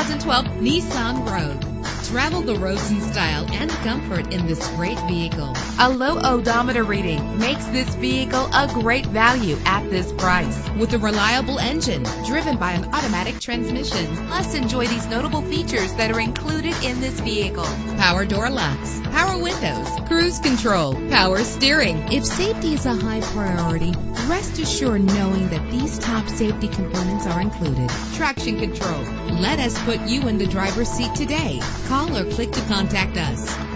2012 Nissan Rogue. Travel the roads in style and comfort in this great vehicle. A low odometer reading makes this vehicle a great value at this price. With a reliable engine driven by an automatic transmission. Plus, enjoy these notable features that are included in this vehicle: power door locks, power windows, cruise control, power steering. If safety is a high priority, rest assured knowing that these top safety components are included. Traction control. Let us put you in the driver's seat today. Call or click to contact us.